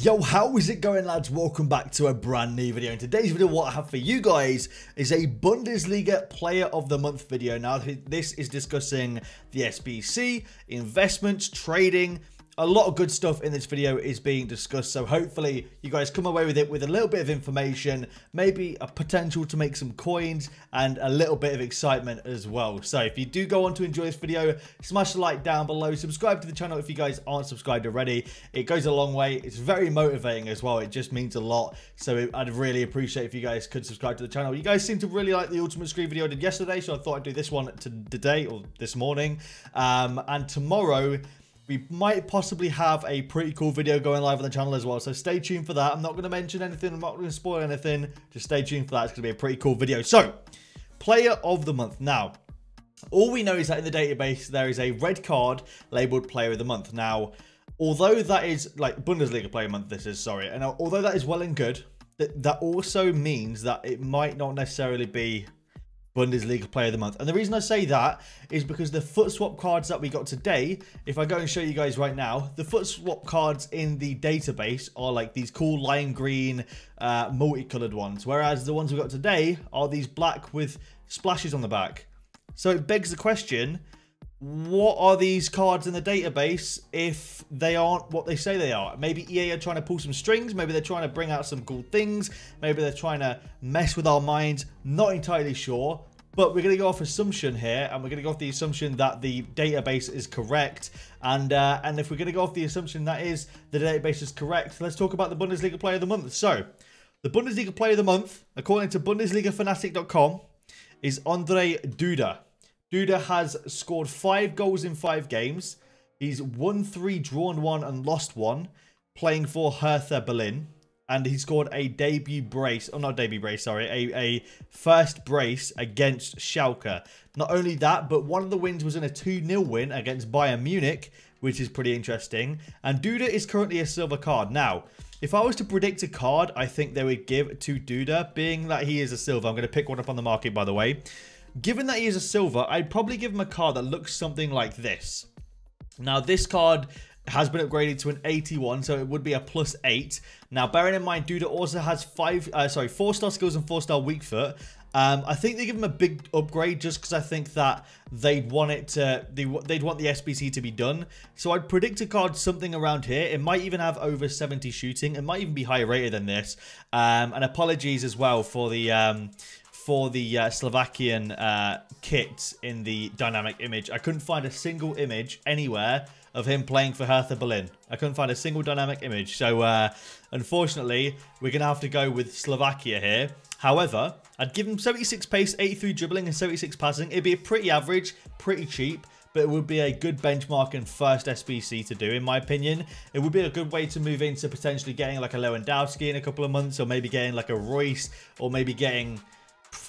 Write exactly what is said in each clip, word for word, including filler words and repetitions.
Yo, how is it going, lads? Welcome back to a brand new video. In today's video, what I have for you guys is a Bundesliga Player of the Month video. Now, this is discussing the S B C, investments, trading. A lot of good stuff in this video is being discussed, so hopefully you guys come away with it with a little bit of information, maybe a potential to make some coins, and a little bit of excitement as well. So if you do go on to enjoy this video, smash the like down below, subscribe to the channel if you guys aren't subscribed already. It goes a long way. It's very motivating as well. It just means a lot. So it, I'd really appreciate if you guys could subscribe to the channel. You guys seem to really like the ultimate screen video I did yesterday, so I thought I'd do this one today or this morning. Um, and tomorrow we might possibly have a pretty cool video going live on the channel as well, so stay tuned for that. I'm not going to mention anything. I'm not going to spoil anything. Just stay tuned for that. It's going to be a pretty cool video. So, Player of the Month. Now, all we know is that in the database, there is a red card labeled Player of the Month. Now, although that is, like, Bundesliga Player Month, this is, sorry. And although that is well and good, that, that also means that it might not necessarily be Bundesliga Player of the Month. And the reason I say that is because the foot swap cards that we got today, if I go and show you guys right now, the foot swap cards in the database are like these cool lime green, uh, multicolored ones. Whereas the ones we got today are these black with splashes on the back. So it begs the question, what are these cards in the database if they aren't what they say they are? Maybe E A are trying to pull some strings. Maybe they're trying to bring out some cool things. Maybe they're trying to mess with our minds. Not entirely sure, but we're going to go off assumption here, and we're going to go off the assumption that the database is correct. And uh, and if we're going to go off the assumption that is the database is correct, let's talk about the Bundesliga Player of the Month. So the Bundesliga Player of the Month, according to Bundesliga Fanatic dot com, is Andre Duda. Duda has scored five goals in five games. He's won three, drawn one, and lost one, playing for Hertha Berlin. And he scored a debut brace, or not debut brace, sorry, a, a first brace against Schalke. Not only that, but one of the wins was in a two nil win against Bayern Munich, which is pretty interesting. And Duda is currently a silver card. Now, if I was to predict a card I think they would give to Duda, being that he is a silver, I'm going to pick one up on the market, by the way. Given that he is a silver, I'd probably give him a card that looks something like this. Now, this card has been upgraded to an eighty-one, so it would be a plus eight. Now, bearing in mind, Duda also has five, uh, sorry, four-star skills and four-star weak foot. Um, I think they give him a big upgrade just because I think that they'd want it to, they, they'd want the S B C to be done. So I'd predict a card something around here. It might even have over seventy shooting. It might even be higher rated than this. Um, and apologies as well for the Um, for the uh, Slovakian uh, kit in the dynamic image. I couldn't find a single image anywhere of him playing for Hertha Berlin. I couldn't find a single dynamic image. So, uh, unfortunately, we're going to have to go with Slovakia here. However, I'd give him seventy-six pace, eighty-three dribbling, and seventy-six passing. It'd be a pretty average, pretty cheap, but it would be a good benchmark and first S B C to do, in my opinion. It would be a good way to move into potentially getting like a Lewandowski in a couple of months, or maybe getting like a Royce, or maybe getting,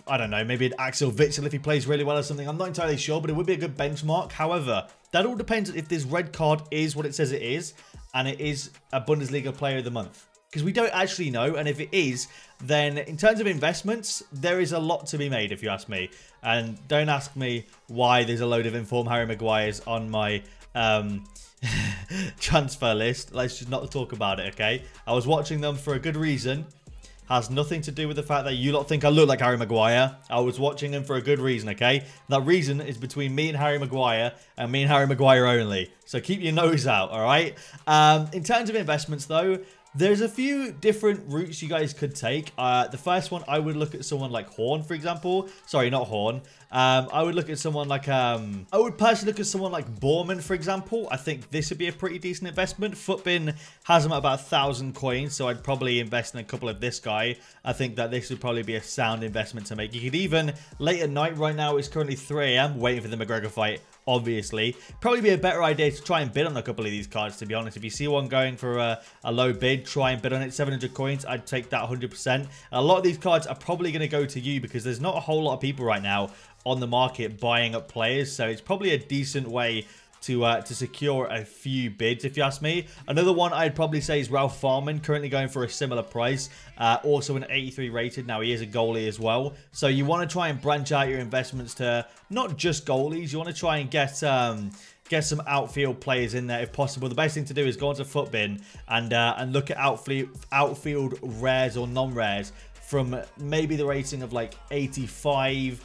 I don't know, maybe an Axel Witzel if he plays really well or something. I'm not entirely sure, but it would be a good benchmark. However, that all depends if this red card is what it says it is, and it is a Bundesliga Player of the Month, because we don't actually know. And if it is, then in terms of investments, there is a lot to be made, if you ask me. And don't ask me why there's a load of informed Harry Maguires on my um, transfer list. Let's just not talk about it, okay? I was watching them for a good reason. Has nothing to do with the fact that you lot think I look like Harry Maguire. I was watching him for a good reason, okay? That reason is between me and Harry Maguire, and me and Harry Maguire only. So keep your nose out, all right? Um, in terms of investments, though, there's a few different routes you guys could take. Uh, the first one, I would look at someone like Horn, for example. Sorry, not Horn. Um, I would look at someone like, um, I would personally look at someone like Bormann, for example. I think this would be a pretty decent investment. Footbin has him at about one thousand coins, so I'd probably invest in a couple of this guy. I think that this would probably be a sound investment to make. You could even, late at night, right now it's currently three A M, waiting for the McGregor fight, obviously. Probably be a better idea to try and bid on a couple of these cards, to be honest. If you see one going for a, a low bid, try and bid on it. seven hundred coins, I'd take that one hundred percent. A lot of these cards are probably going to go to you because there's not a whole lot of people right now on the market buying up players, so it's probably a decent way to uh, to secure a few bids, if you ask me. Another one I'd probably say is Ralph Farman, currently going for a similar price, uh, also an eighty-three rated. Now, he is a goalie as well, so you want to try and branch out your investments to not just goalies. You want to try and get um, Get some outfield players in there if possible. The best thing to do is go onto Footbin and uh, and look at outfield outfield rares or non-rares from maybe the rating of like eighty-five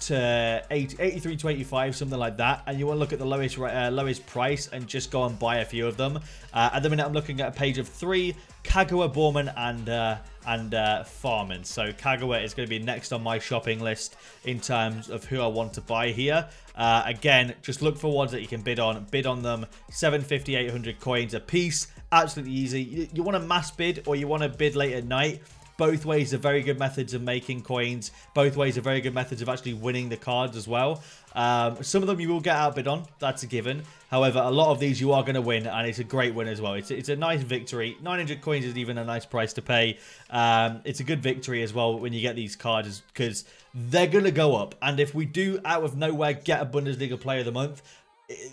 to eighty-three to eighty-five, something like that. And you want to look at the lowest uh, lowest price and just go and buy a few of them. Uh, at the minute, I'm looking at a page of three: Kagawa, Bormann, and uh, and uh, Farman. So Kagawa is going to be next on my shopping list in terms of who I want to buy here. Uh, again, just look for ones that you can bid on. Bid on them. seven fifty, eight hundred coins a piece. Absolutely easy. You, you want to mass bid or you want to bid late at night. Both ways are very good methods of making coins. Both ways are very good methods of actually winning the cards as well. Um, some of them you will get outbid on. That's a given. However, a lot of these you are going to win, and it's a great win as well. It's, it's a nice victory. nine hundred coins is even a nice price to pay. Um, it's a good victory as well when you get these cards because they're going to go up. And if we do, out of nowhere, get a Bundesliga Player of the Month,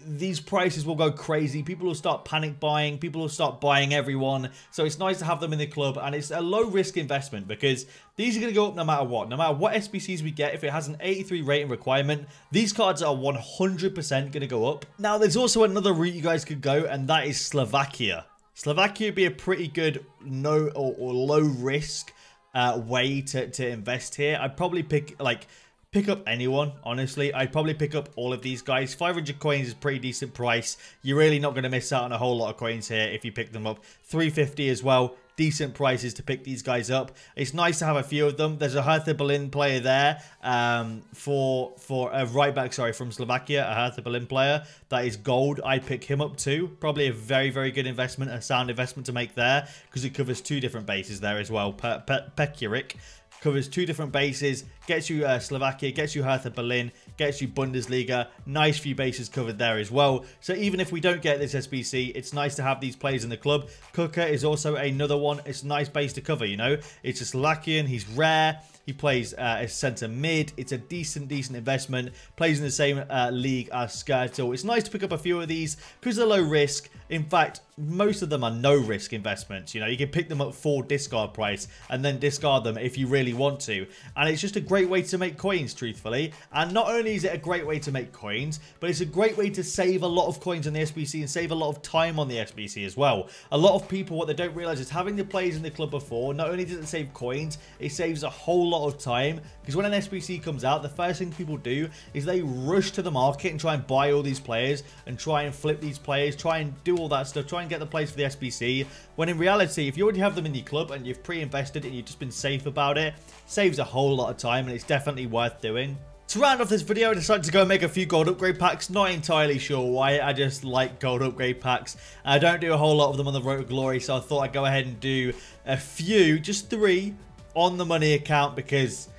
these prices will go crazy. People will start panic buying. People will start buying everyone. So it's nice to have them in the club. And it's a low risk investment because these are going to go up no matter what. No matter what S B Cs we get, if it has an eighty-three rating requirement, these cards are one hundred percent going to go up. Now, there's also another route you guys could go, and that is Slovakia. Slovakia would be a pretty good no or, or low risk uh, way to, to invest here. I'd probably pick like... Pick up anyone, honestly. I'd probably pick up all of these guys. five hundred coins is a pretty decent price. You're really not going to miss out on a whole lot of coins here if you pick them up. three fifty as well. Decent prices to pick these guys up. It's nice to have a few of them. There's a Hertha Berlin player there um, for for a right back, sorry, from Slovakia, a Hertha Berlin player that is gold. I'd pick him up too. Probably a very, very good investment, a sound investment to make there because it covers two different bases there as well. Pe Pe Pekurik. Covers two different bases, gets you uh, Slovakia, gets you Hertha Berlin, gets you Bundesliga. Nice few bases covered there as well. So even if we don't get this S B C, it's nice to have these players in the club. Kuka is also another one. It's a nice base to cover, you know. It's a Slovakian. He's rare. He plays uh, as centre mid. It's a decent, decent investment. Plays in the same uh, league as Skirtle. It's nice to pick up a few of these because they're low risk. In fact, most of them are no risk investments. You know, you can pick them up for discard price and then discard them if you really want to. And it's just a great way to make coins, truthfully. And not only is it a great way to make coins, but it's a great way to save a lot of coins on the S B C and save a lot of time on the S B C as well. A lot of people, what they don't realise is having the players in the club before, not only does it save coins, it saves a whole lot of time, because when an S B C comes out, the first thing people do is they rush to the market and try and buy all these players and try and flip these players, try and do all that stuff, try and get the players for the S B C, when in reality, if you already have them in your club and you've pre-invested and you've just been safe about it, saves a whole lot of time, and it's definitely worth doing. To round off this video, I decided to go and make a few gold upgrade packs. Not entirely sure why, I just like gold upgrade packs. I don't do a whole lot of them on the Road to Glory, so I thought I'd go ahead and do a few, just three, on the money account, because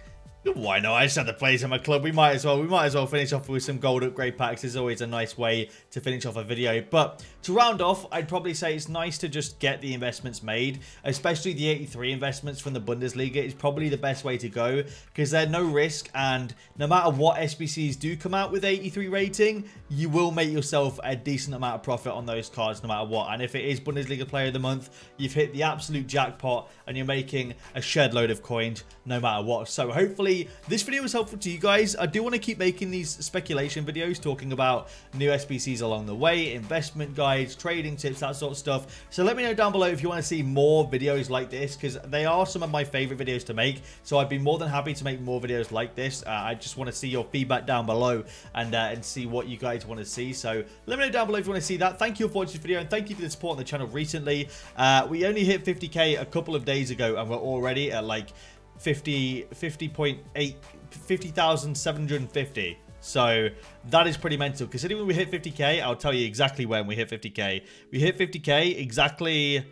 why not? I just had the players in my club. We might as well. We might as well finish off with some gold upgrade packs. It's always a nice way to finish off a video. But to round off, I'd probably say it's nice to just get the investments made, especially the eighty-three investments from the Bundesliga. It's probably the best way to go because they're no risk, and no matter what S B Cs do come out with eighty-three rating, you will make yourself a decent amount of profit on those cards no matter what. And if it is Bundesliga Player of the Month, you've hit the absolute jackpot and you're making a shed load of coins no matter what. So hopefully this video was helpful to you guys. I do want to keep making these speculation videos talking about new S B Cs along the way, investment guides, trading tips, that sort of stuff. So let me know down below if you want to see more videos like this, because they are some of my favorite videos to make. So I'd be more than happy to make more videos like this. Uh, I just want to see your feedback down below and, uh, and see what you guys want to see. So let me know down below if you want to see that. Thank you for watching this video, and thank you for the support on the channel recently. Uh, we only hit fifty K a couple of days ago, and we're already at like fifty thousand seven hundred fifty. So that is pretty mental. Considering we hit fifty K, I'll tell you exactly when we hit fifty K. We hit fifty K exactly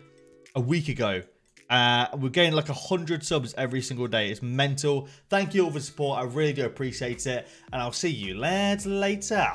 a week ago. Uh, we're getting like one hundred subs every single day. It's mental. Thank you all for the support. I really do appreciate it. And I'll see you lads later.